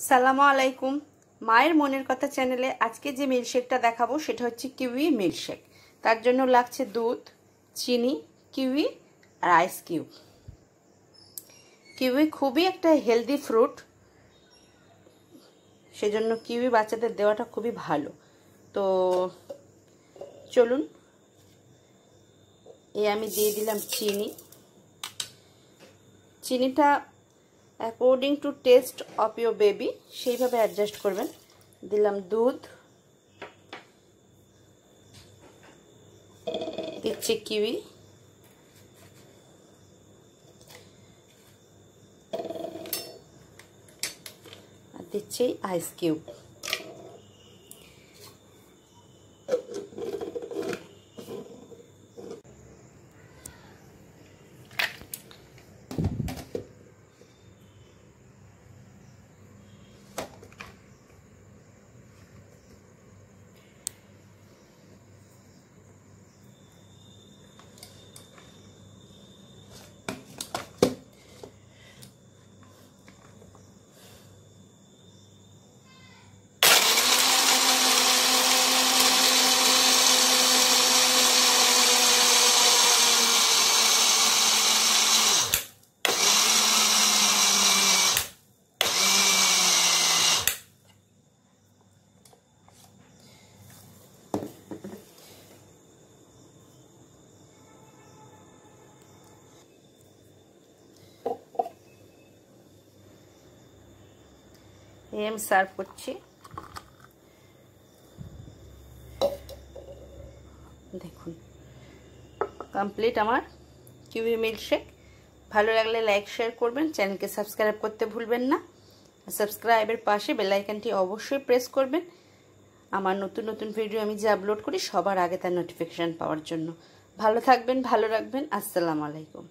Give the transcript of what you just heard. আসসালামু আলাইকুম। মায়ের মনের কথা চ্যানেলে আজকে যে মিল্কশেকটা দেখাবো সেটা হচ্ছে কিউই মিল্কশেক। তার জন্য লাগছে দুধ, চিনি, কিউই আর আইস কিউব। কিউই খুবই একটা হেলদি ফ্রুট, সেজন্য কিউই বাচ্চাদের দেওয়াটা খুবই ভালো। তো চলুন, আমি দিয়ে দিলাম চিনি। চিনিটা according to taste of your baby से भाव एडजस्ट करबें। दिलाम दूध, दिच्छी किवी, दिच्छी आइस किऊब। ये हम सर्व करছি, দেখুন কমপ্লিট আমার কিউই মিল্কশেক। ভালো লাগলে লাইক শেয়ার করবেন, চ্যানেলকে সাবস্ক্রাইব করতে ভুলবেন না। সাবস্ক্রাইবের পাশে বেল আইকনটি অবশ্যই প্রেস করবেন। আমার নতুন নতুন ভিডিও আমি যে আপলোড করি সবার আগে তার নোটিফিকেশন পাওয়ার জন্য। ভালো থাকবেন, ভালো রাখবেন। আসসালামু আলাইকুম।